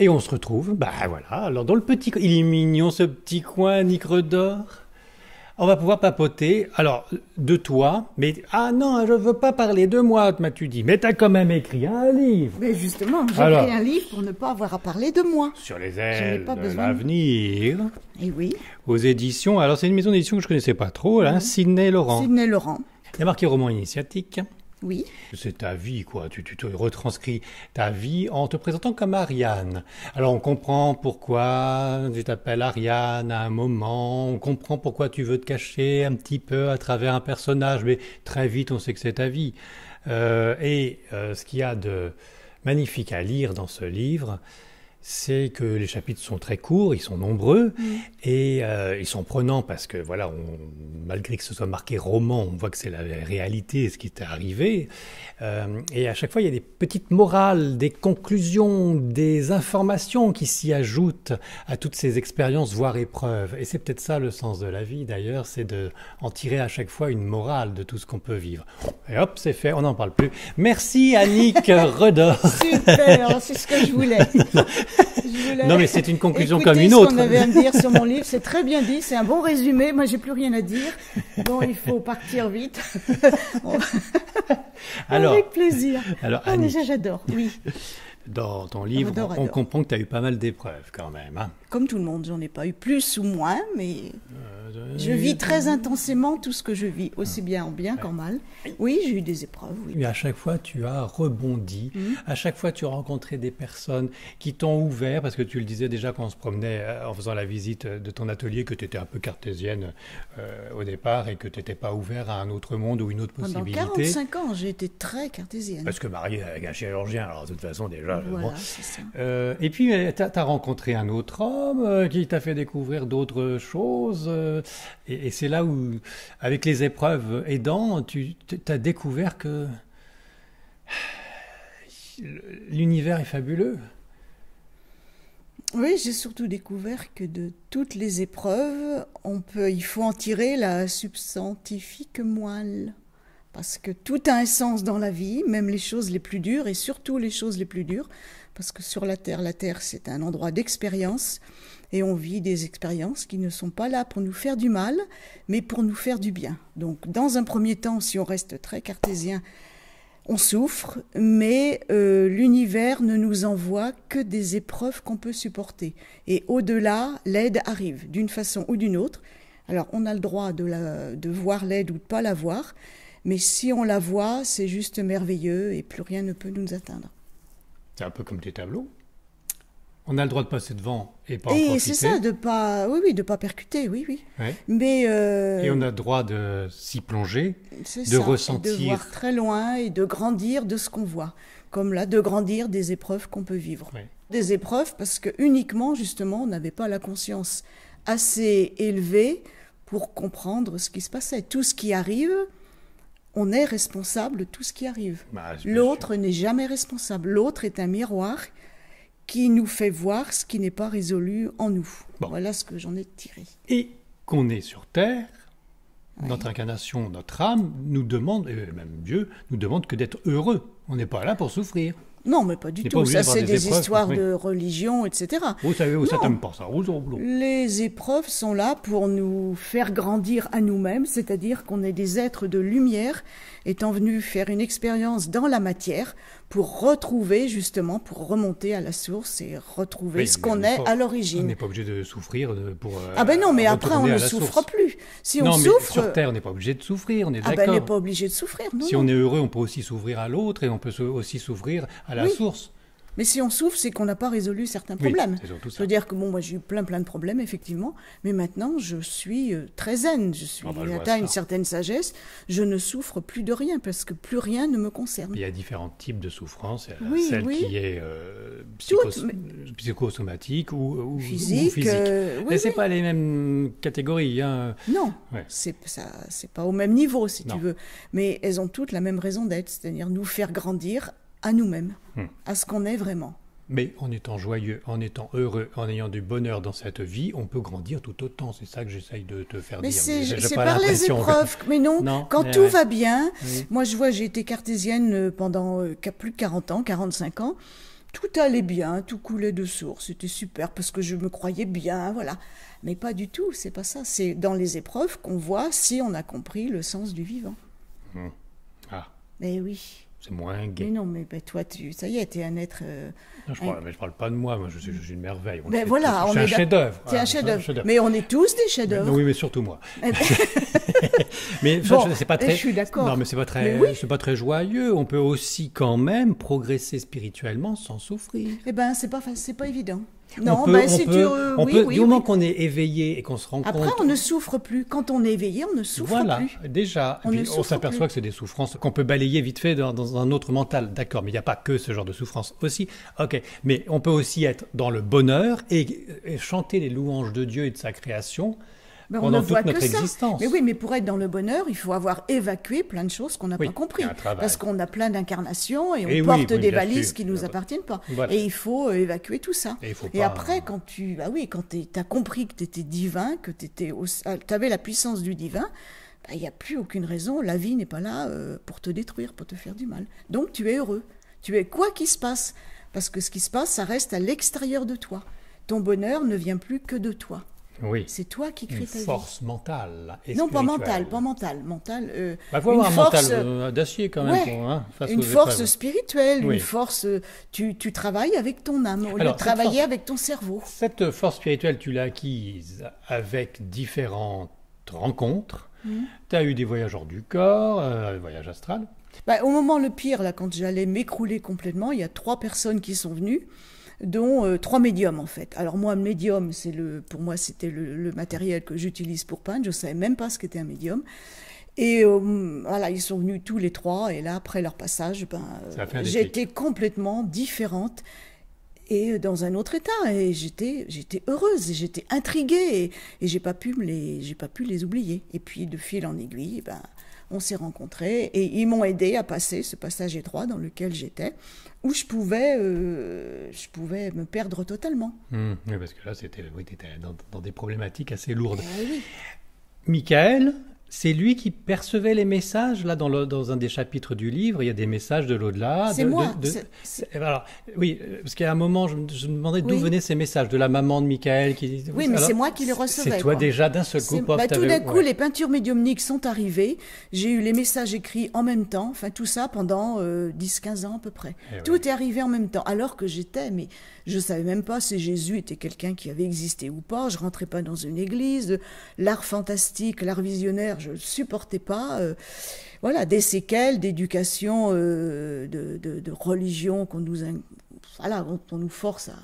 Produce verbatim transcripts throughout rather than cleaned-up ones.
Et on se retrouve, bah voilà, alors dans le petit... Il est mignon ce petit coin, Nicredor. On va pouvoir papoter, alors, de toi, mais... Ah non, je ne veux pas parler de moi, m'as-tu dit. Mais t'as quand même écrit un livre. Mais justement, j'ai écrit un livre pour ne pas avoir à parler de moi. Sur les ailes de l'avenir. Et oui. Aux éditions, alors c'est une maison d'édition que je ne connaissais pas trop, là, mmh. Sidney Laurent. Sidney Laurent. Il y a marqué roman initiatique. Oui. C'est ta vie, quoi. Tu, tu, tu retranscris ta vie en te présentant comme Ariane. Alors, on comprend pourquoi tu t'appelles Ariane à un moment. On comprend pourquoi tu veux te cacher un petit peu à travers un personnage. Mais très vite, on sait que c'est ta vie. Euh, et euh, ce qu'il y a de magnifique à lire dans ce livre, c'est que les chapitres sont très courts, ils sont nombreux, mmh. et euh, ils sont prenants parce que, voilà, on, malgré que ce soit marqué roman, on voit que c'est la réalité, ce qui t'est arrivé. Euh, et à chaque fois, il y a des petites morales, des conclusions, des informations qui s'y ajoutent à toutes ces expériences, voire épreuves. Et c'est peut-être ça le sens de la vie, d'ailleurs, c'est d'en tirer à chaque fois une morale de tout ce qu'on peut vivre. Et hop, c'est fait, on n'en parle plus. Merci, Annick Redor. Super, c'est ce que je voulais. Je voulais... Non mais c'est une conclusion Écoutez comme une autre. Ce qu'on avait à me dire sur mon livre, c'est très bien dit, c'est un bon résumé. Moi j'ai plus rien à dire, bon il faut partir vite. Alors, avec plaisir. Alors oh, Annick, déjà j'adore. Oui. Dans ton livre, adore, adore. on comprend que tu as eu pas mal d'épreuves quand même. Hein. Comme tout le monde, j'en ai pas eu plus ou moins, mais euh, je vis très intensément tout ce que je vis, aussi bien en bien ouais. qu'en mal. Oui, j'ai eu des épreuves. Oui. Mais à chaque fois, tu as rebondi. Mmh. À chaque fois, tu as rencontré des personnes qui t'ont ouvert, parce que tu le disais déjà quand on se promenait en faisant la visite de ton atelier, que tu étais un peu cartésienne euh, au départ et que tu n'étais pas ouvert à un autre monde ou une autre possibilité. Pendant quarante-cinq ans, j'ai été très cartésienne. Parce que mariée avec un chirurgien, alors de toute façon, déjà, Voilà, bon. ça. Euh, et puis, tu as, as rencontré un autre homme euh, qui t'a fait découvrir d'autres choses. Euh, et et c'est là où, avec les épreuves aidant, tu as découvert que l'univers est fabuleux. Oui, j'ai surtout découvert que de toutes les épreuves, on peut, il faut en tirer la substantifique moelle. Parce que tout a un sens dans la vie, même les choses les plus dures, et surtout les choses les plus dures, parce que sur la Terre, la Terre, c'est un endroit d'expérience, et on vit des expériences qui ne sont pas là pour nous faire du mal, mais pour nous faire du bien. Donc, dans un premier temps, si on reste très cartésien, on souffre, mais euh, l'univers ne nous envoie que des épreuves qu'on peut supporter. Et au-delà, l'aide arrive, d'une façon ou d'une autre. Alors, on a le droit de, la, de voir l'aide ou de ne pas la voir, mais si on la voit, c'est juste merveilleux et plus rien ne peut nous atteindre. C'est un peu comme tes tableaux. On a le droit de passer devant et pas en profiter. Et c'est ça, de pas, oui, oui, de pas percuter, oui, oui. Ouais. Mais euh, et on a le droit de s'y plonger, de ça, ressentir, de voir très loin et de grandir de ce qu'on voit. Comme là, de grandir des épreuves qu'on peut vivre. Ouais. Des épreuves parce que uniquement, justement, on n'avait pas la conscience assez élevée pour comprendre ce qui se passait, tout ce qui arrive. On est responsable de tout ce qui arrive. Bah, l'autre n'est jamais responsable. L'autre est un miroir qui nous fait voir ce qui n'est pas résolu en nous. Bon. Voilà ce que j'en ai tiré. Et qu'on est sur Terre, ouais. notre incarnation, notre âme, nous demande, et même Dieu, nous demande que d'être heureux. On n'est pas là pour souffrir. Non, mais pas du tout. Pas ça, c'est des, des épreuves, histoires oui. de religion, et cetera. Vous savez, vous, ça t'aime pas, ça. Les épreuves sont là pour nous faire grandir à nous-mêmes, c'est-à-dire qu'on est des êtres de lumière, étant venus faire une expérience dans la matière pour retrouver, justement, pour remonter à la source et retrouver oui, ce qu'on est pas, à l'origine. On n'est pas obligé de souffrir pour euh, ah ben non, mais après, on ne souffre source. plus. Si non, on mais souffre... sur Terre, on n'est pas obligé de souffrir, on est d'accord. Ah ben, on n'est pas obligé de souffrir, non. Si non. on est heureux, on peut aussi s'ouvrir à l'autre et on peut aussi s'ouvrir à à la oui. source. Mais si on souffre, c'est qu'on n'a pas résolu certains problèmes. Oui, c'est à dire que bon, moi j'ai eu plein plein de problèmes, effectivement, mais maintenant je suis euh, très zen, je suis oh, bah, atteint une certaine sagesse, je ne souffre plus de rien, parce que plus rien ne me concerne. Il y a différents types de souffrances, oui, celle oui. qui est euh, psychos... Tout, mais... psychosomatique ou, ou physique. Ou physique. Euh, oui, mais ce n'est oui. pas les mêmes catégories. Hein. Non, ouais. c'est pas au même niveau, si non. tu veux, mais elles ont toutes la même raison d'être, c'est-à-dire nous faire grandir à nous-mêmes, hum. à ce qu'on est vraiment. Mais en étant joyeux, en étant heureux, en ayant du bonheur dans cette vie, on peut grandir tout autant. C'est ça que j'essaye de te faire mais dire. Mais c'est par les épreuves. Mais non, non quand mais tout ouais. va bien... Oui. Moi, je vois, j'ai été cartésienne pendant plus de quarante ans, quarante-cinq ans. Tout allait bien, tout coulait de source, c'était super parce que je me croyais bien, voilà. Mais pas du tout, c'est pas ça. C'est dans les épreuves qu'on voit si on a compris le sens du vivant. Mmh. Ah. Mais oui. C'est moins gay. Mais non, mais ben, toi, tu, ça y est, t'es un être... Euh, non, je ne un... parle pas de moi, moi je, je, je suis une merveille. On ben voilà, c'est un chef-d'œuvre. C'est un chef-d'œuvre. Mais on est tous des chefs-d'œuvre. Oui, mais surtout moi. Mais bon, c'est pas très... Je suis d'accord. Non, mais c'est pas très, oui. C'est pas très joyeux. On peut aussi quand même progresser spirituellement sans souffrir. Eh bien, c'est pas, c'est pas évident. Non, ben si tu... Du moment qu'on est éveillé et qu'on se rend compte... Après, on ne souffre plus. Quand on est éveillé, on ne souffre plus. Voilà, déjà. On s'aperçoit que c'est des souffrances qu'on peut balayer vite fait dans, dans un autre mental. D'accord, mais il n'y a pas que ce genre de souffrance aussi. Ok, mais on peut aussi être dans le bonheur et, et chanter les louanges de Dieu et de sa création... Ben on ne voit que ça. Mais oui, mais pour être dans le bonheur, il faut avoir évacué plein de choses qu'on n'a oui, pas compris. Parce qu'on a plein d'incarnations et on et porte oui, oui, des valises sûr. qui ne nous appartiennent pas. Voilà. Et il faut évacuer tout ça. Et, et pas... après, quand tu bah oui, quand tu as compris que tu étais divin, que tu au... avais la puissance du divin, il bah, n'y a plus aucune raison. La vie n'est pas là euh, pour te détruire, pour te faire du mal. Donc tu es heureux. Tu es quoi qu'il se passe. Parce que ce qui se passe, ça reste à l'extérieur de toi. Ton bonheur ne vient plus que de toi. Oui. C'est toi qui crée ta vie. Une force mentale. Non, pas mentale, pas mentale. Mentale. Euh, bah, faut avoir un force... mental euh, d'acier quand même. Ouais. Pour, hein, face une aux force épreuves. spirituelle, oui. une force. Tu, tu travailles avec ton âme, au lieu de travailler force, avec ton cerveau. Cette force spirituelle, tu l'as acquise avec différentes rencontres. Mmh. Tu as eu des voyages hors du corps, euh, des voyages astrales. Bah, au moment le pire, là, quand j'allais m'écrouler complètement, il y a trois personnes qui sont venues. Dont euh, trois médiums en fait. Alors moi, médium, c'est le, pour moi, c'était le, le matériel que j'utilise pour peindre. Je ne savais même pas ce qu'était un médium. Et euh, voilà, ils sont venus tous les trois. Et là, après leur passage, ben, euh, j'étais complètement différente et dans un autre état. Et j'étais, j'étais heureuse, j'étais intriguée et, et j'ai pas pu me les, j'ai pas pu les oublier. Et puis de fil en aiguille, ben, on s'est rencontrés et ils m'ont aidé à passer ce passage étroit dans lequel j'étais, où je pouvais, euh, je pouvais me perdre totalement. Mmh, oui, parce que là, c'était oui, t'étais dans, dans des problématiques assez lourdes. Eh oui. Mickaël, c'est lui qui percevait les messages là dans, le, dans un des chapitres du livre. Il y a des messages de l'au-delà. C'est moi. De, de, c est, c est... Alors, oui, parce qu'à un moment, je, je me demandais d'où oui. venaient ces messages de la maman de Mickaël qui. Oui, mais c'est moi qui les recevais. C'est toi quoi. déjà d'un seul coup. Bah, tout d'un coup, ouais. les peintures médiumniques sont arrivées. J'ai eu les messages écrits en même temps. Enfin, tout ça pendant euh, dix quinze ans à peu près. Et tout ouais. est arrivé en même temps. Alors que j'étais, mais je savais même pas si Jésus était quelqu'un qui avait existé ou pas. Je rentrais pas dans une église. L'art fantastique, l'art visionnaire. Je ne supportais pas, euh, voilà, des séquelles d'éducation, euh, de, de, de religion qu'on nous, voilà, on nous force à,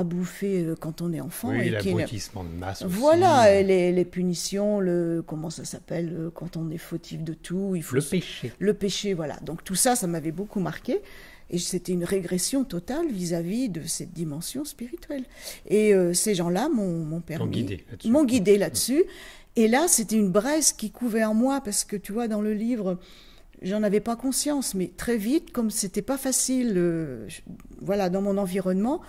à bouffer quand on est enfant. Oui, l'abrutissement de masse aussi. Voilà, et les, les punitions, le, comment ça s'appelle, quand on est fautif de tout. Il faut le péché. Le péché, voilà. Donc tout ça, ça m'avait beaucoup marqué. Et c'était une régression totale vis-à-vis de cette dimension spirituelle. Et euh, ces gens-là m'ont permis, m'ont guidé là-dessus. Et là, c'était une braise qui couvait en moi, parce que tu vois, dans le livre, j'en avais pas conscience, mais très vite, comme c'était pas facile, euh, je, voilà, dans mon environnement,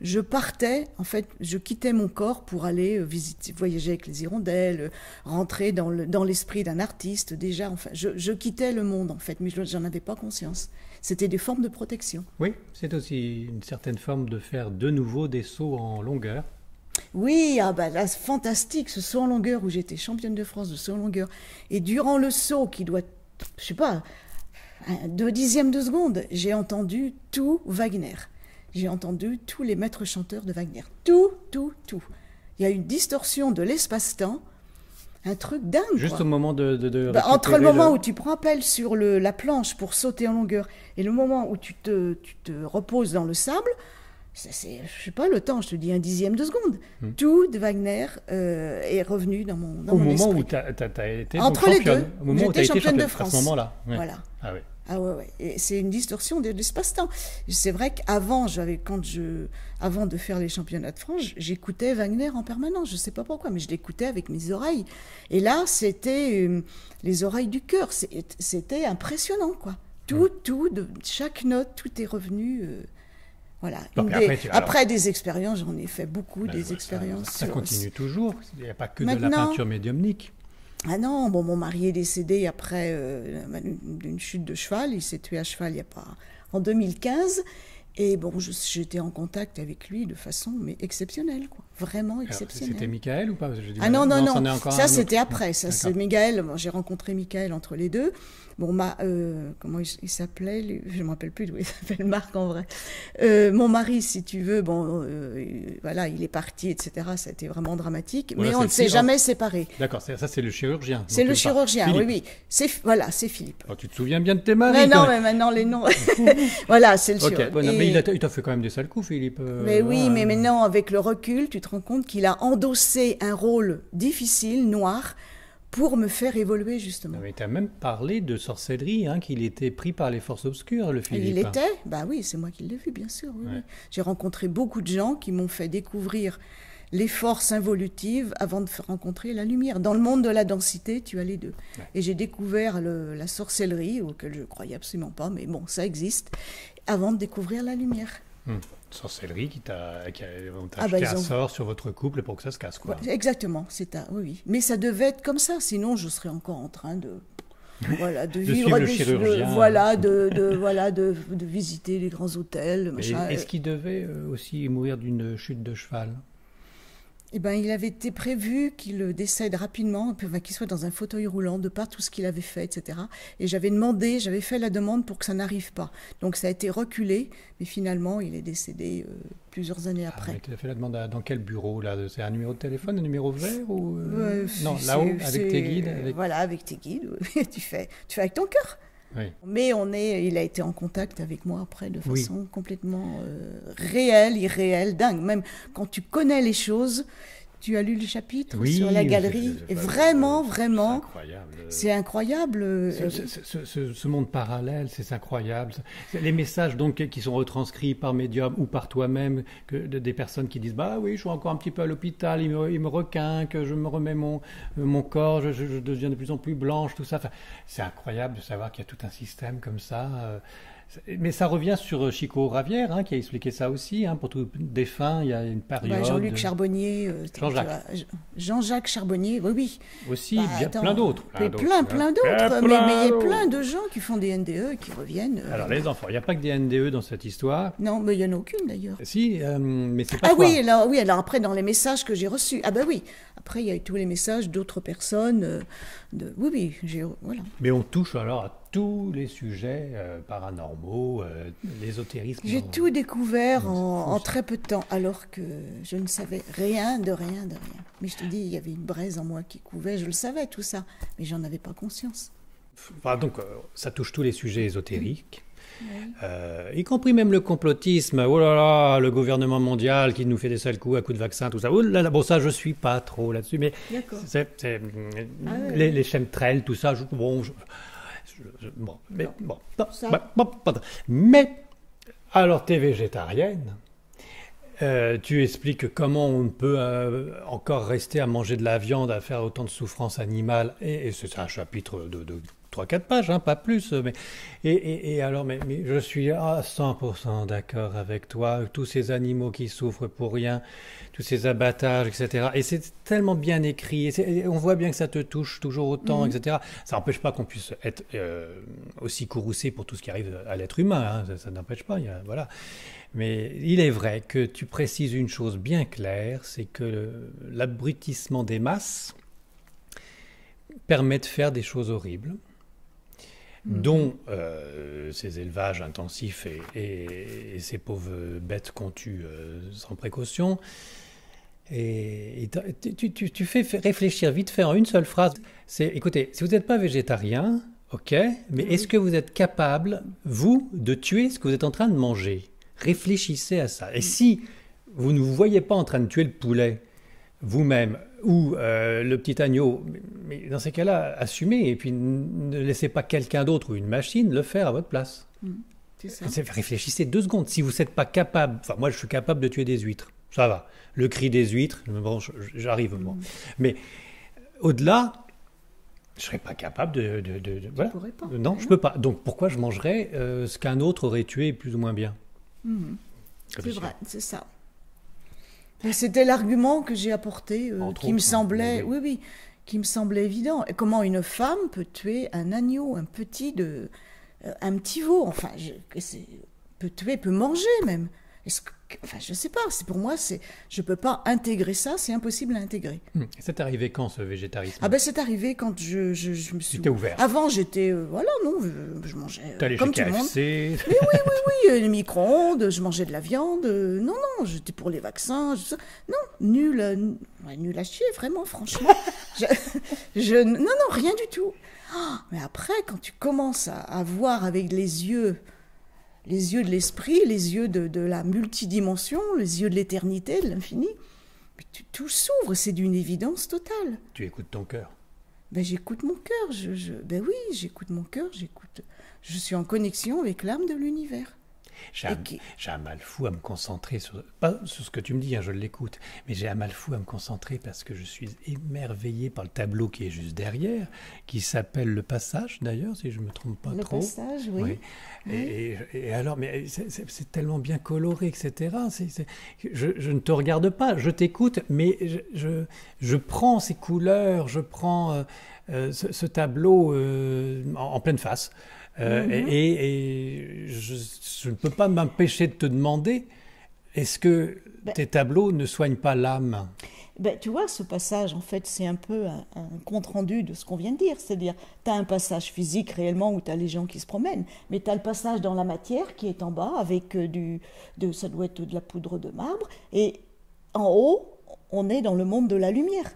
je partais, en fait, je quittais mon corps pour aller visiter, voyager avec les hirondelles, rentrer dans le, dans l'esprit d'un artiste, déjà, enfin, je, je quittais le monde, en fait, mais j'en avais pas conscience. C'était des formes de protection. Oui, c'est aussi une certaine forme de faire de nouveau des sauts en longueur. Oui, ah bah là, fantastique, ce saut en longueur où j'étais championne de France de saut en longueur. Et durant le saut, qui doit, je sais pas, deux dixièmes de seconde, j'ai entendu tout Wagner. J'ai entendu tous les maîtres chanteurs de Wagner. Tout, tout, tout. Il y a une distorsion de l'espace-temps, un truc dingue. Juste quoi. au moment de... de, de bah, entre le moment le... où tu prends appel sur le, la planche pour sauter en longueur et le moment où tu te, tu te reposes dans le sable... Ça, c'est, je sais pas, le temps, je te dis un dixième de seconde. Hum. Tout de Wagner euh, est revenu dans mon, dans Au mon moment esprit. Où tu as, as, as été Entre donc, championne. Entre les deux, j'étais championne, championne de France. À ce moment-là. Ouais. Voilà. Ah oui. Ah ouais, ouais. Et c'est une distorsion de l'espace-temps. C'est vrai qu'avant, j'avais, quand je, avant de faire les championnats de France, j'écoutais Wagner en permanence. Je sais pas pourquoi, mais je l'écoutais avec mes oreilles. Et là, c'était euh, les oreilles du cœur. C'était impressionnant, quoi. Tout, hum. tout, de, chaque note, tout est revenu... Euh, Voilà. Donc, des, après, tu, après alors, des expériences, j'en ai fait beaucoup, ben des expériences. Ça, ça continue toujours, il n'y a pas que Maintenant, de la peinture médiumnique. Ah non, bon, mon mari est décédé après euh, une, une chute de cheval, il s'est tué à cheval il y a pas, en deux mille quinze, Et bon, j'étais en contact avec lui de façon mais exceptionnelle, quoi. Vraiment exceptionnelle. C'était Mickaël ou pas? Je dis, Ah non, non, non, non. ça c'était après. Ça, c'est Mickaël. Bon, j'ai rencontré Mickaël entre les deux. Bon, ma, euh, comment il, il s'appelait? Je ne me rappelle plus d'où il s'appelle, Marc en vrai. Euh, mon mari, si tu veux, bon, euh, voilà, il est parti, et cetera. Ça a été vraiment dramatique. Voilà, mais on ne s'est jamais séparés. D'accord, ça c'est le chirurgien. C'est le chirurgien, Philippe. oui, oui. Voilà, c'est Philippe. Oh, tu te souviens bien de tes maris? Mais non, mais maintenant les noms. Voilà, c'est le okay. chirurgien. Bon, mais il t'a fait quand même des sales coups, Philippe. Mais euh, oui, ouais. mais maintenant, avec le recul, tu te rends compte qu'il a endossé un rôle difficile, noir, pour me faire évoluer, justement. Mais tu as même parlé de sorcellerie, hein, qu'il était pris par les forces obscures, le Philippe. Il était, bah oui, c'est moi qui l'ai vu, bien sûr. Oui, ouais. oui. J'ai rencontré beaucoup de gens qui m'ont fait découvrir les forces involutives avant de rencontrer la lumière. Dans le monde de la densité, tu as les deux. Ouais. Et j'ai découvert le, la sorcellerie, auquel je ne croyais absolument pas, mais bon, ça existe, avant de découvrir la lumière. Hum. Sorcellerie qui t'a ah bah, un ont... sort sur votre couple pour que ça se casse, quoi. Exactement, c'est un... oui, oui. Mais ça devait être comme ça, sinon je serais encore en train de... Voilà, de, de vivre, le chirurgien. De, voilà, de, de, voilà de, de visiter les grands hôtels, machin. Est-ce qu'il devait aussi mourir d'une chute de cheval? Eh ben, il avait été prévu qu'il décède rapidement, qu'il soit dans un fauteuil roulant, de par tout ce qu'il avait fait, et cetera. Et j'avais demandé, j'avais fait la demande pour que ça n'arrive pas. Donc ça a été reculé, mais finalement, il est décédé euh, plusieurs années après. Ah, tu as fait la demande à, dans quel bureau là? C'est un numéro de téléphone, un numéro vert ou euh... Euh, non, là-haut, avec tes guides avec... Voilà, avec tes guides, tu, fais, tu fais avec ton cœur. Oui. Mais on est, il a été en contact avec moi après de façon oui. complètement euh, réelle, irréelle, dingue. Même quand tu connais les choses, tu as lu le chapitre oui, sur la galerie. Et vraiment, vraiment, c'est incroyable. incroyable. Ce, ce, ce, ce, ce monde parallèle, c'est incroyable. Les messages donc qui sont retranscrits par médium ou par toi-même, des personnes qui disent « Bah oui, je suis encore un petit peu à l'hôpital, il me, il me requinque, je me remets mon, mon corps, je, je, je deviens de plus en plus blanche, tout ça. Enfin, » c'est incroyable de savoir qu'il y a tout un système comme ça. Mais ça revient sur Chico Ravière, hein, qui a expliqué ça aussi. Hein, pour tout défunt, il y a une période... Bah, Jean-Luc Charbonnier. Euh, Jean-Jacques. Jean-Jacques Charbonnier, oui, oui. Aussi, bah, bien, attends, plein d'autres. Plein, plein, plein d'autres. Mais il y a plein de gens qui font des N D E, qui reviennent. Euh, Alors, les enfants, il n'y a pas que des N D E dans cette histoire. Non, mais il n'y en a aucune, d'ailleurs. Si, euh, mais c'est pas ah, toi. Oui alors, oui, alors après, dans les messages que j'ai reçus. Ah ben bah, oui. Après, il y a eu tous les messages d'autres personnes. Euh, de... Oui, oui, j'ai... Voilà. Mais on touche alors à tous les sujets euh, paranormaux, euh, l'ésotérisme. J'ai en... tout découvert en, en très peu de temps, alors que je ne savais rien de rien de rien. Mais je te dis, il y avait une braise en moi qui couvait, je le savais tout ça, mais j'en avais pas conscience. Enfin, donc, euh, ça touche tous les sujets ésotériques. Ouais. Euh, y compris même le complotisme. Oh là là, le gouvernement mondial qui nous fait des sales coups à coups de vaccins, tout ça. Oh là là, bon, ça, je suis pas trop là-dessus, mais c'est ah, ouais. les, les chemtrails, tout ça. Je, bon, je, je, je, bon, mais non. bon, non, bah, bon mais alors, t'es végétarienne. Euh, tu expliques comment on peut euh, encore rester à manger de la viande, à faire autant de souffrances animales, et, et c'est un chapitre de, de trois quatre pages, hein, pas plus. Mais, et, et, et alors, mais, mais je suis à cent pour cent d'accord avec toi, tous ces animaux qui souffrent pour rien, tous ces abattages, et cetera. Et c'est tellement bien écrit, et et on voit bien que ça te touche toujours autant, mmh. et cetera. Ça n'empêche pas qu'on puisse être euh, aussi courroucé pour tout ce qui arrive à l'être humain, hein, ça, ça n'empêche pas, y a, voilà. Mais il est vrai que tu précises une chose bien claire, c'est que l'abrutissement des masses permet de faire des choses horribles, mmh. dont euh, ces élevages intensifs et, et, et ces pauvres bêtes qu'on tue euh, sans précaution. Et, et tu, tu, tu fais réfléchir vite fait en une seule phrase. C'est, écoutez, si vous n'êtes pas végétarien, ok, mais mmh. est-ce que vous êtes capable, vous, de tuer ce que vous êtes en train de manger ? Réfléchissez à ça. Et si vous ne vous voyez pas en train de tuer le poulet vous-même ou euh, le petit agneau, mais dans ces cas-là, assumez et puis ne laissez pas quelqu'un d'autre ou une machine le faire à votre place. Mmh, c'est ça. Réfléchissez deux secondes. Si vous n'êtes pas capable, enfin moi je suis capable de tuer des huîtres, ça va. Le cri des huîtres, bon, j'arrive moi. Mmh. Mais au-delà, je ne serais pas capable de... de, de, de voilà. Pas, non, hein. je ne peux pas. Donc pourquoi je mangerais euh, ce qu'un autre aurait tué plus ou moins bien? Mmh. C'est vrai, c'est ça. C'était l'argument que j'ai apporté, euh, qui me semblait, oui, oui, qui me semblait évident. Et comment une femme peut tuer un agneau, un petit de, euh, un petit veau, enfin, je, peut tuer, peut manger même. Est-ce que, enfin, je ne sais pas, pour moi, je ne peux pas intégrer ça, c'est impossible à intégrer. C'est arrivé quand, ce végétarisme? Ah ben, c'est arrivé quand je, je, je me suis... Tu t'es ouvert. Avant, j'étais... Euh, voilà, non, je, je mangeais euh, comme tout le monde. Mais oui, oui, oui, oui, les micro-ondes, je mangeais de la viande. Euh, non, non, j'étais pour les vaccins. Je, non, nul, euh, nul à chier, vraiment, franchement. je, je, non, non, rien du tout. Oh, mais après, quand tu commences à, à voir avec les yeux... les yeux de l'esprit, les yeux de, de la multidimension, les yeux de l'éternité, de l'infini. Tout s'ouvre, c'est d'une évidence totale. Tu écoutes ton cœur. Ben, j'écoute mon cœur, je, je, ben oui, j'écoute mon cœur, j'écoute. Je suis en connexion avec l'âme de l'univers. J'ai un, qui... un mal fou à me concentrer, sur, pas sur ce que tu me dis, hein, je l'écoute, mais j'ai un mal fou à me concentrer parce que je suis émerveillé par le tableau qui est juste derrière, qui s'appelle le passage d'ailleurs, si je ne me trompe pas le trop. Le passage, oui. oui. oui. Et, et, et alors, mais c'est tellement bien coloré, et cetera. C'est, c'est, je, je ne te regarde pas, je t'écoute, mais je, je, je prends ces couleurs, je prends euh, euh, ce, ce tableau euh, en, en pleine face. Euh, mmh. Et, et je, je ne peux pas m'empêcher de te demander, est-ce que ben, tes tableaux ne soignent pas l'âme? Ben, tu vois, ce passage, en fait, c'est un peu un, un compte-rendu de ce qu'on vient de dire. C'est-à-dire, tu as un passage physique réellement où tu as les gens qui se promènent, mais tu as le passage dans la matière qui est en bas, avec du, de, ça doit être de la poudre de marbre, et en haut, on est dans le monde de la lumière.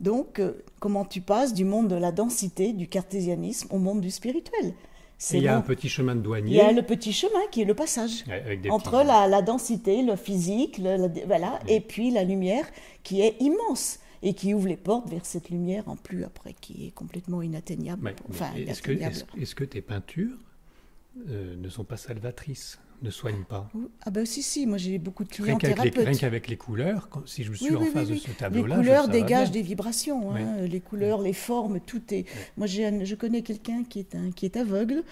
Donc, euh, comment tu passes du monde de la densité, du cartésianisme, au monde du spirituel? Il y a bon. un petit chemin de douanier. Il y a le petit chemin qui est le passage entre la, la densité, le physique, le, la, voilà, oui. et puis la lumière qui est immense et qui ouvre les portes vers cette lumière en plus après qui est complètement inatteignable. Mais, enfin, est-ce que, est-ce, est-ce que tes peintures euh, ne sont pas salvatrices, ne soignent pas? Ah ben si, si, moi j'ai beaucoup de clients thérapeutes. Rien qu'avec les couleurs, quand, si je suis oui, en oui, face oui, de oui. ce tableau-là... Les couleurs dégagent des vibrations, hein, oui. les couleurs, oui. les formes, tout est... Oui. Moi un, je connais quelqu'un qui, qui est aveugle,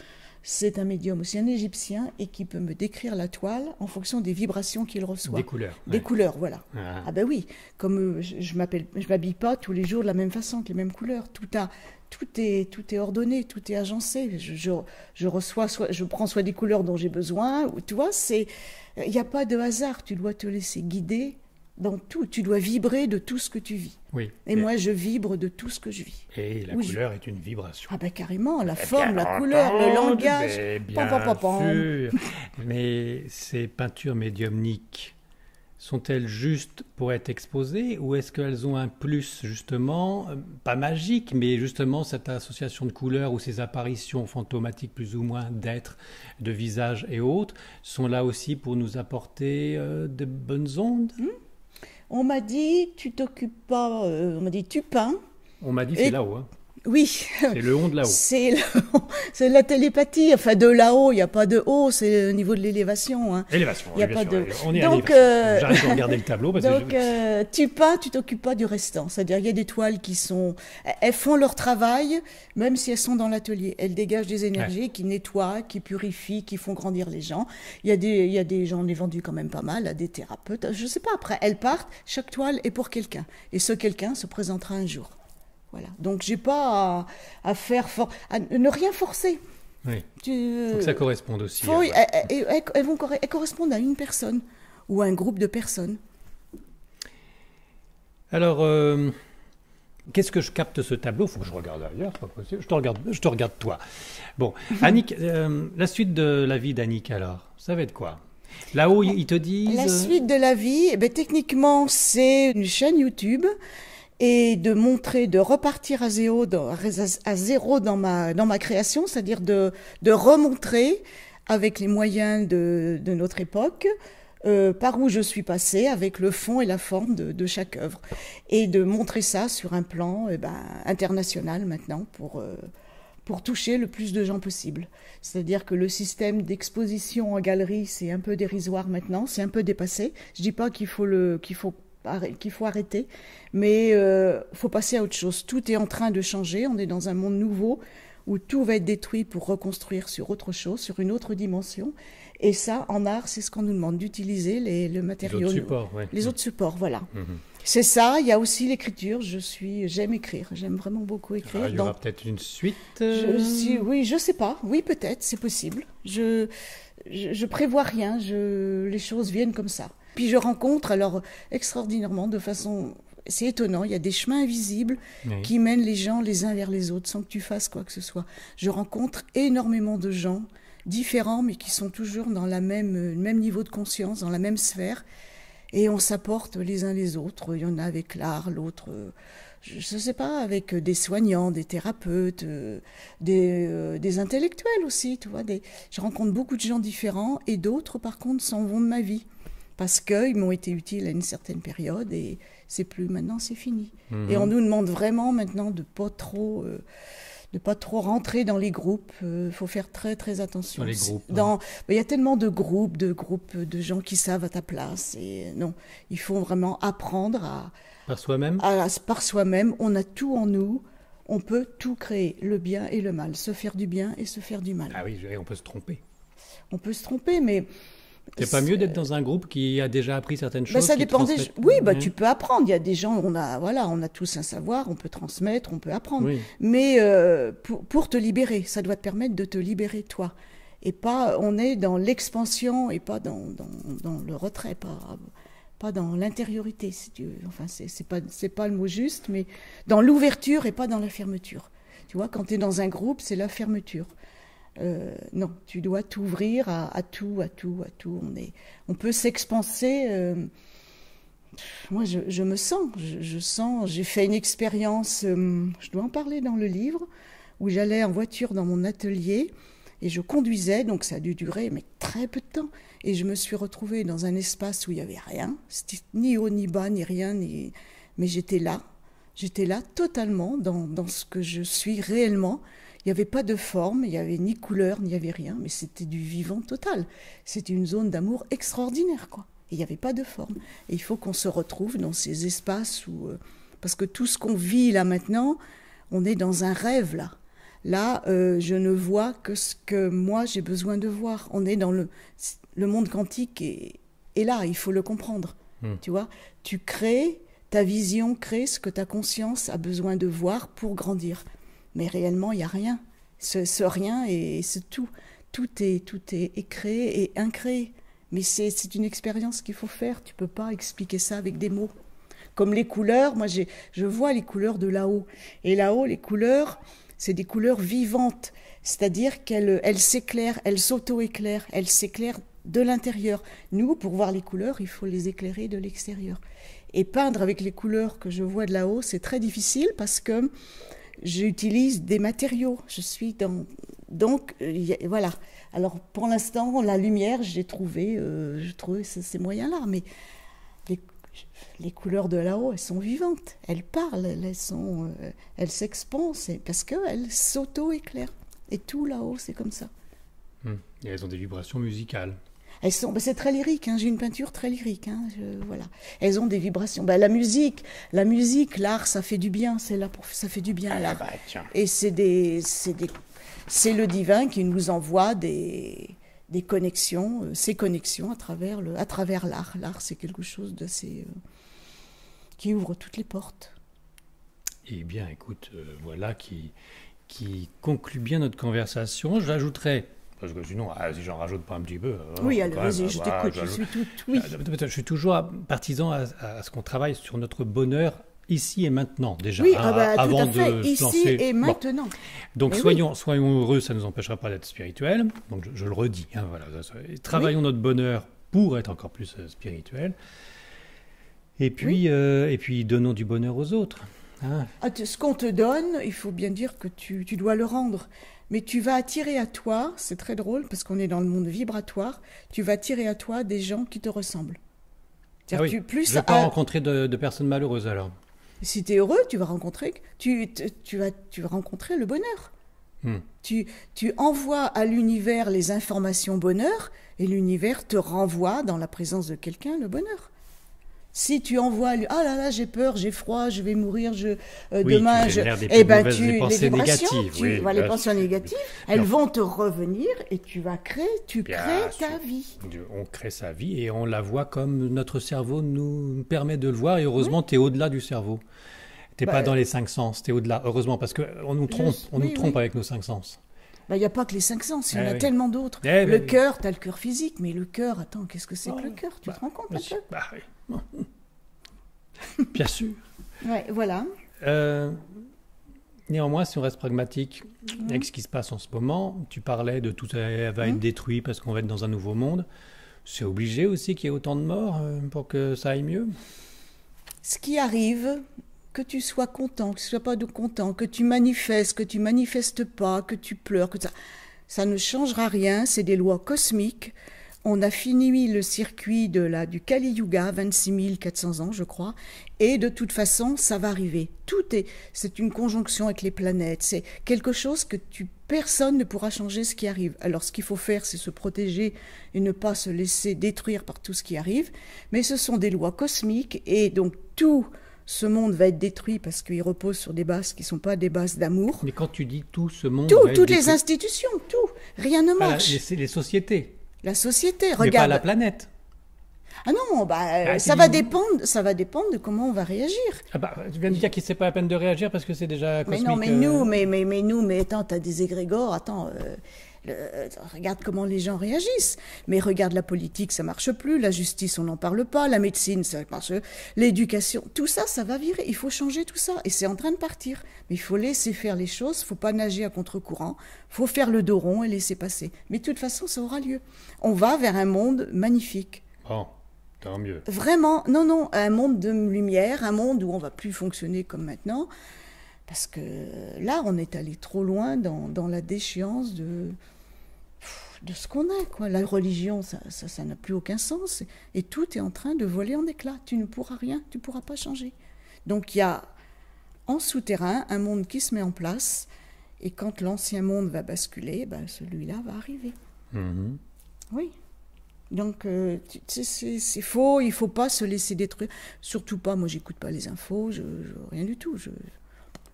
c'est un médium aussi, un égyptien, et qui peut me décrire la toile en fonction des vibrations qu'il reçoit. Des couleurs. Des ouais. couleurs, voilà. Ah, ah ben oui, comme je je m'habille pas tous les jours de la même façon, avec les mêmes couleurs, tout a... Tout est, tout est ordonné, tout est agencé. Je, je, je, reçois soit, je prends soit des couleurs dont j'ai besoin. Tu vois, il n'y a pas de hasard. Tu dois te laisser guider dans tout. Tu dois vibrer de tout ce que tu vis. Oui. Et, et moi, je vibre de tout ce que je vis. Et la oui, couleur je... est une vibration. Ah ben carrément, la forme, la couleur, le langage. Mais bien pan, pan, pan, pan. sûr. Mais ces peintures médiumniques, sont-elles juste pour être exposées ou est-ce qu'elles ont un plus, justement, pas magique, mais justement cette association de couleurs ou ces apparitions fantomatiques plus ou moins d'êtres, de visages et autres, sont là aussi pour nous apporter euh, de bonnes ondes? mmh. On m'a dit, tu t'occupes pas, euh, on m'a dit, tu peins. On m'a dit, et... c'est là-haut. Hein. Oui. C'est le on de là-haut. C'est le... la télépathie. Enfin, de là-haut, il n'y a pas de haut, c'est au niveau de l'élévation. Hein. L'élévation, oui, de... on est Donc, euh... j'arrive à regarder le tableau. Parce Donc, que je... euh, tu peins, tu t'occupes pas du restant. C'est-à-dire, il y a des toiles qui sont... Elles font leur travail, même si elles sont dans l'atelier. Elles dégagent des énergies ouais. qui nettoient, qui purifient, qui font grandir les gens. Il y a des, il y a des gens, on est vendu quand même pas mal, à des thérapeutes. Je ne sais pas, après, elles partent. Chaque toile est pour quelqu'un. Et ce quelqu'un se présentera un jour. Voilà. Donc, je n'ai pas à, à faire, for... à ne rien forcer. Oui. Tu... Il faut que ça corresponde aussi. Faut... À... Elles, elles, elles, vont corre... elles correspondent à une personne ou à un groupe de personnes. Alors, euh, qu'est-ce que je capte de ce tableau? Il faut que je regarde ailleurs, c'est pas possible. Je te regarde, je te regarde toi. Bon, Annick, euh, la suite de la vie d'Annick, alors, ça va être quoi? Là-haut, ils te disent... La suite de la vie, eh bien, techniquement, c'est une chaîne YouTube... et de montrer, de repartir à zéro dans, à zéro dans, ma, dans ma création, c'est-à-dire de, de remontrer avec les moyens de, de notre époque euh, par où je suis passée avec le fond et la forme de, de chaque œuvre. Et de montrer ça sur un plan eh ben, international maintenant pour, euh, pour toucher le plus de gens possible. C'est-à-dire que le système d'exposition en galerie, c'est un peu dérisoire maintenant, c'est un peu dépassé. Je ne dis pas qu'il faut le... qu'il faut qu'il faut arrêter, mais euh, faut passer à autre chose. Tout est en train de changer, on est dans un monde nouveau où tout va être détruit pour reconstruire sur autre chose, sur une autre dimension. Et ça, en art, c'est ce qu'on nous demande, d'utiliser les, le matériau. Les autres supports, ouais. Les autres supports, voilà. Mm-hmm. C'est ça, il y a aussi l'écriture, je suis, j'aime écrire, j'aime vraiment beaucoup écrire. Ah, il y aura dans... peut-être une suite euh... je suis, Oui, je sais pas, oui peut-être, c'est possible. Je... je, je prévois rien, je, les choses viennent comme ça. Puis je rencontre, alors extraordinairement, de façon... C'est étonnant, il y a des chemins invisibles oui. qui mènent les gens les uns vers les autres, sans que tu fasses quoi que ce soit. Je rencontre énormément de gens différents, mais qui sont toujours dans le même, même niveau de conscience, dans la même sphère. Et on s'apporte les uns les autres. Il y en a avec l'art, l'autre, je ne sais pas, avec des soignants, des thérapeutes, euh, des, euh, des intellectuels aussi. Tu vois, des... Je rencontre beaucoup de gens différents et d'autres, par contre, s'en vont de ma vie. Parce qu'ils m'ont été utiles à une certaine période et c'est plus, maintenant c'est fini. Mmh. Et on nous demande vraiment maintenant de pas trop, euh, de pas trop rentrer dans les groupes. Il euh, faut faire très très attention. Dans les groupes. Dans... Hein. Il y a tellement de groupes, de groupes de gens qui savent à ta place. Et non, il faut vraiment apprendre à... Par soi-même à, à, Par soi-même, on a tout en nous. On peut tout créer, le bien et le mal. Se faire du bien et se faire du mal. Ah oui, on peut se tromper. On peut se tromper, mais... C'est pas mieux d'être dans un groupe qui a déjà appris certaines choses. Bah ça dépend des... Oui, bah, tu peux apprendre. Il y a des gens, on a, voilà, on a tous un savoir, on peut transmettre, on peut apprendre. Oui. Mais euh, pour, pour te libérer, ça doit te permettre de te libérer toi. Et pas, on est dans l'expansion et pas dans, dans, dans le retrait, pas, pas dans l'intériorité. Si tu veux. Enfin, c'est pas, c'est pas le mot juste, mais dans l'ouverture et pas dans la fermeture. Tu vois, quand tu es dans un groupe, c'est la fermeture. Euh, non, tu dois t'ouvrir à, à tout, à tout, à tout. On, est, on peut s'expanser. Euh, moi, je, je me sens, je, je sens. J'ai fait une expérience, euh, je dois en parler dans le livre, où j'allais en voiture dans mon atelier et je conduisais, donc ça a dû durer mais très peu de temps. Et je me suis retrouvée dans un espace où il n'y avait rien, ni haut, ni bas, ni rien, ni... mais j'étais là. J'étais là totalement dans, dans ce que je suis réellement. Il n'y avait pas de forme, il n'y avait ni couleur, il n'y avait rien, mais c'était du vivant total. C'était une zone d'amour extraordinaire, quoi. Il n'y avait pas de forme. Et il faut qu'on se retrouve dans ces espaces où... Euh, parce que tout ce qu'on vit là maintenant, on est dans un rêve, là. Là, euh, je ne vois que ce que moi, j'ai besoin de voir. On est dans le... Le monde quantique est, est là, il faut le comprendre. Mmh. Tu vois, tu crées, ta vision crée ce que ta conscience a besoin de voir pour grandir. Mais réellement, il n'y a rien. Ce, ce rien et ce tout. Tout est, tout est, est créé et incréé. Mais c'est une expérience qu'il faut faire. Tu ne peux pas expliquer ça avec des mots. Comme les couleurs, moi je vois les couleurs de là-haut. Et là-haut, les couleurs, c'est des couleurs vivantes. C'est-à-dire qu'elles s'éclairent, elles s'auto-éclairent, elles s'éclairent de l'intérieur. Nous, pour voir les couleurs, il faut les éclairer de l'extérieur. Et peindre avec les couleurs que je vois de là-haut, c'est très difficile parce que j'utilise des matériaux, je suis dans... Donc, euh, voilà. Alors, pour l'instant, la lumière, j'ai trouvé, euh, je trouve ces moyens-là, mais les, les couleurs de là-haut, elles sont vivantes, elles parlent, elles sont, euh, elles s'expansent, parce qu'elles s'auto-éclairent. Et tout là-haut, c'est comme ça. Mmh. Et elles ont des vibrations musicales. Elles sont, ben c'est très lyrique, hein, j'ai une peinture très lyrique, hein, je, voilà. Elles ont des vibrations. Ben, la musique, la musique, l'art, ça fait du bien, c'est là pour, ça fait du bien. Ah, bah, tiens. Et c'est des, c'est des, c'est le divin qui nous envoie des, des connexions, euh, ces connexions à travers le, à travers l'art. L'art, c'est quelque chose de ces, euh, qui ouvre toutes les portes. Eh bien, écoute, euh, voilà qui, qui conclut bien notre conversation. J'ajouterai. Parce que sinon, ah, si j'en rajoute pas un petit peu... Oui, allez, vas-y, je bah, t'écoute, je, je suis tout... Oui. Je suis toujours partisan à, à ce qu'on travaille sur notre bonheur ici et maintenant, déjà. Oui, hein, ah bah, avant tout à fait, de ici se lancer. Et maintenant. Bon. Donc, soyons, oui. soyons heureux, ça ne nous empêchera pas d'être spirituels. Donc, je, je le redis. Hein, voilà. Travaillons oui. notre bonheur pour être encore plus spirituels. Et puis, oui. euh, et puis donnons du bonheur aux autres. Hein. Ah, ce qu'on te donne, il faut bien dire que tu, tu dois le rendre. Mais tu vas attirer à toi, c'est très drôle parce qu'on est dans le monde vibratoire, tu vas attirer à toi des gens qui te ressemblent. Ah oui. tu, plus je vais pas à... rencontrer de, de personnes malheureuses alors. Si tu es heureux, tu vas rencontrer, tu, tu, tu, vas, tu vas rencontrer le bonheur. Hmm. Tu, tu envoies à l'univers les informations bonheur et l'univers te renvoie dans la présence de quelqu'un le bonheur. Si tu envoies « Ah là là, j'ai peur, j'ai froid, je vais mourir, je, euh, oui, demain... » Eh bien, les pensées négatives, tu, oui, voilà, là, les pensions négatives, elles non. vont te revenir et tu vas créer, tu bien crées sûr. ta vie. On crée sa vie et on la voit comme notre cerveau nous permet de le voir et heureusement, oui. tu es au-delà du cerveau. Tu n'es bah, pas dans les cinq sens, tu es au-delà, heureusement, parce qu'on nous trompe, je, on oui, nous trompe oui. avec nos cinq sens. bah, n'y a pas que les cinq sens, il y en a tellement d'autres. Eh, le oui. cœur, tu as le cœur physique, mais le cœur, attends, qu'est-ce que c'est oh, que le cœur? Tu bah, te rends compte un peu? Bah, oui. Bien sûr. Ouais, voilà. Euh, néanmoins, si on reste pragmatique mmh. avec ce qui se passe en ce moment, tu parlais de tout ça va mmh. être détruit parce qu'on va être dans un nouveau monde. C'est obligé aussi qu'il y ait autant de morts pour que ça aille mieux? Ce qui arrive, que tu sois content, que tu ne sois pas de content, que tu manifestes, que tu ne manifestes pas, que tu pleures, que ça, ça ne changera rien, c'est des lois cosmiques. On a fini le circuit de la, du Kali-Yuga, vingt-six mille quatre cents ans je crois, et de toute façon ça va arriver. Tout est, c'est une conjonction avec les planètes, c'est quelque chose que tu, personne ne pourra changer ce qui arrive. Alors ce qu'il faut faire c'est se protéger et ne pas se laisser détruire par tout ce qui arrive, mais ce sont des lois cosmiques et donc tout ce monde va être détruit parce qu'il repose sur des bases qui ne sont pas des bases d'amour. Mais quand tu dis tout ce monde tout, va être toutes détruit. Les institutions, tout, rien ne marche. Ah, les, les sociétés. La société, mais regarde. Mais pas la planète. Ah non, bah, ah, ça, va dépendre, ça va dépendre de comment on va réagir. Ah bah, tu viens de dire qu'il ne sait pas la peine de réagir parce que c'est déjà cosmique. Mais non, mais euh... nous, mais, mais, mais nous, mais attends, t'as des égrégores, attends, euh, le, regarde comment les gens réagissent. Mais regarde la politique, ça ne marche plus, la justice, on n'en parle pas, la médecine, ça marche, l'éducation, tout ça, ça va virer. Il faut changer tout ça et c'est en train de partir. Mais il faut laisser faire les choses, il ne faut pas nager à contre-courant. Faut faire le dos rond et laisser passer. Mais de toute façon, ça aura lieu. On va vers un monde magnifique. Bon, tant mieux. Vraiment, non, non, un monde de lumière, un monde où on ne va plus fonctionner comme maintenant. Parce que là, on est allé trop loin dans, dans la déchéance de, de ce qu'on est, quoi. La religion, ça, ça, ça n'a plus aucun sens. Et tout est en train de voler en éclats. Tu ne pourras rien, tu ne pourras pas changer. Donc, il y a en souterrain un monde qui se met en place. Et quand l'ancien monde va basculer, ben celui-là va arriver. Mmh. Oui. Donc, euh, c'est faux, il ne faut pas se laisser détruire. Surtout pas, moi, j'écoute pas les infos, je, je, rien du tout. Je,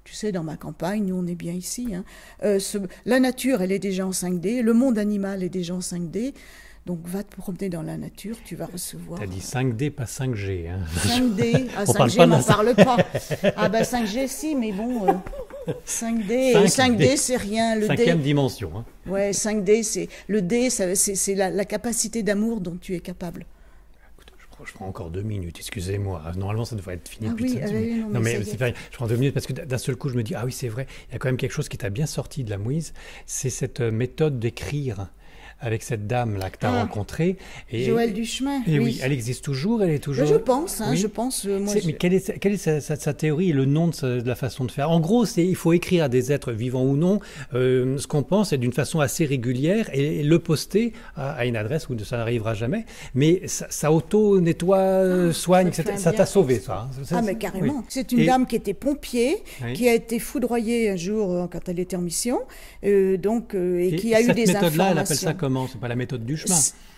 tu sais, dans ma campagne, nous, on est bien ici. Hein. Euh, ce, la nature, elle est déjà en cinq D. Le monde animal est déjà en cinq D. Donc, va te promener dans la nature, tu vas recevoir... Tu as dit cinq D, pas cinq G. Hein. cinq D, ah, cinq G, on n'en parle pas. Ah ben, cinq G, si, mais bon... Euh... cinq D, cinq D, cinq D c'est rien. Le cinquième D, dimension. Hein. Ouais, cinq D, c'est le D, c'est la, la capacité d'amour dont tu es capable. Écoute, je prends, je prends encore deux minutes, excusez-moi. Normalement, ça devrait être fini. Ah oui, euh, oui, non, non, mais, mais c'est pas. Je prends deux minutes parce que d'un seul coup, je me dis ah oui, c'est vrai. Il y a quand même quelque chose qui t'a bien sorti de la mouise. C'est cette méthode d'écrire. Avec cette dame-là que tu as ah, rencontrée. Et, Joël Duchemin. Et oui. oui, elle existe toujours, elle est toujours... Mais je pense, hein, oui. je pense... Moi, je... Mais quelle est, quelle est sa, sa, sa théorie et le nom de, sa, de la façon de faire? En gros, il faut écrire à des êtres vivants ou non euh, ce qu'on pense et d'une façon assez régulière et, et le poster à, à une adresse où ça n'arrivera jamais. Mais ça, ça auto-nettoie, ah, soigne, ça t'a sauvé, ça. Hein. Ah, mais carrément. Oui. C'est une et... dame qui était pompier, oui. qui a été foudroyée un jour euh, quand elle était en mission, euh, donc, euh, et, et qui a eu des informations. Elle appelle ça comme c'est pas la méthode du chemin.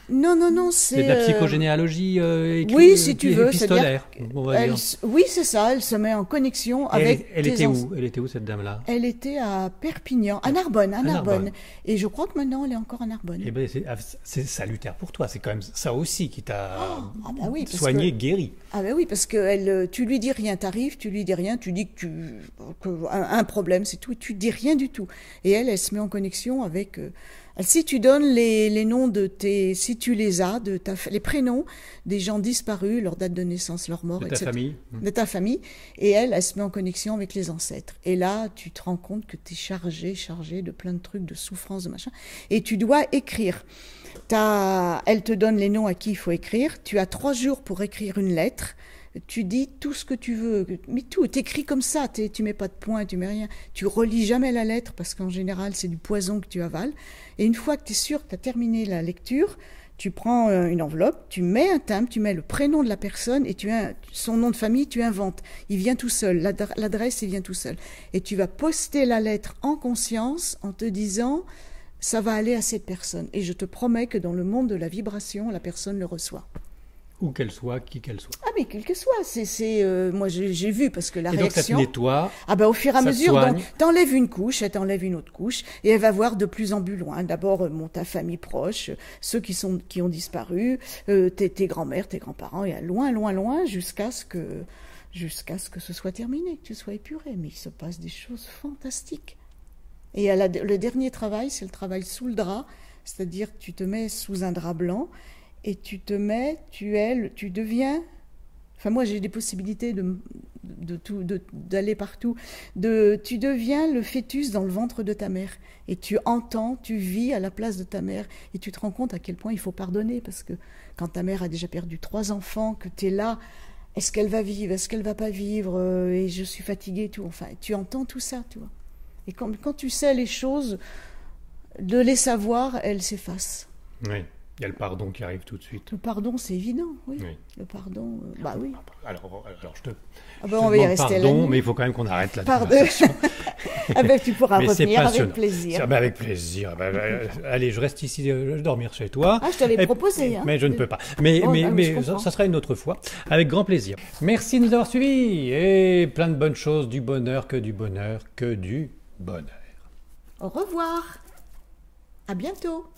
Non, non, non, c'est... de la psychogénéalogie euh, écrit, oui, si tu veux, épistolaire, on va dire. Elle, oui, c'est ça, elle se met en connexion avec... Elle, elle était ans... où Elle était où, cette dame-là? Elle était à Perpignan, à Narbonne, à, à Narbonne. Narbonne. Et je crois que maintenant, elle est encore à Narbonne. Eh ben, c'est salutaire pour toi, c'est quand même ça aussi qui t'a oh, ah bah oui, soigné, que... guéri. Ah ben bah oui, parce que elle, tu lui dis rien, t'arrives, tu lui dis rien, tu dis que tu... Que un problème, c'est tout, et tu dis rien du tout. Et elle, elle se met en connexion avec... Euh, si tu donnes les, les noms de tes... Si tu les as, de ta, les prénoms des gens disparus, leur date de naissance, leur mort, de ta et cetera. Famille. De ta famille. Et elle, elle se met en connexion avec les ancêtres. Et là, tu te rends compte que tu es chargé, chargé de plein de trucs, de souffrances, de machin. Et tu dois écrire. T'as, elle te donne les noms à qui il faut écrire. Tu as trois jours pour écrire une lettre. Tu dis tout ce que tu veux, mais tout, t'écris comme ça, tu mets pas de points, tu mets rien, tu relis jamais la lettre parce qu'en général c'est du poison que tu avales. Et une fois que tu es sûr que tu as terminé la lecture, tu prends une enveloppe, tu mets un timbre, tu mets le prénom de la personne et tu as son nom de famille, tu inventes. Il vient tout seul, l'adresse, il vient tout seul. Et tu vas poster la lettre en conscience en te disant ça va aller à cette personne. Et je te promets que dans le monde de la vibration, la personne le reçoit. Où qu'elle soit, qui qu'elle soit. Ah mais quelle que soit, c'est euh, moi j'ai vu parce que la et réaction. Et donc ça te nettoie. Ah ben au fur et à mesure, donc t'enlèves une couche, elle t'enlève une autre couche, et elle va voir de plus en plus loin. D'abord mon ta famille proche, ceux qui sont qui ont disparu, euh, tes tes grands-mères, tes grands-parents, et loin, loin, loin, jusqu'à ce que jusqu'à ce que ce soit terminé, que tu sois épuré. Mais il se passe des choses fantastiques. Et à la, le dernier travail, c'est le travail sous le drap, c'est-à-dire tu te mets sous un drap blanc et tu te mets, tu es, tu deviens... Enfin, moi, j'ai des possibilités de, de tout, de, d'aller partout. De, tu deviens le fœtus dans le ventre de ta mère. Et tu entends, tu vis à la place de ta mère. Et tu te rends compte à quel point il faut pardonner. Parce que quand ta mère a déjà perdu trois enfants, que tu es là, est-ce qu'elle va vivre, est-ce qu'elle va pas vivre, et je suis fatiguée et tout. Enfin, tu entends tout ça, tu vois. Et quand, quand tu sais les choses, de les savoir, elles s'effacent. Oui. Il y a le pardon qui arrive tout de suite. Le pardon, c'est évident, oui. oui. Le pardon, euh, bah oui. Alors, alors je te, ah ben je te on demande va y rester pardon, mais il faut quand même qu'on arrête la pardon. Conversation. Ah ben, tu pourras revenir avec plaisir. Ah ben, avec plaisir. Bah, bah, allez, je reste ici, je vais dormir chez toi. Ah, je t'avais proposé. Hein. Mais je ne peux pas. Mais, bon, mais, ah, mais, mais ça, ça sera une autre fois, avec grand plaisir. Merci de nous avoir suivis. Et plein de bonnes choses, du bonheur, que du bonheur, que du bonheur. Au revoir. À bientôt.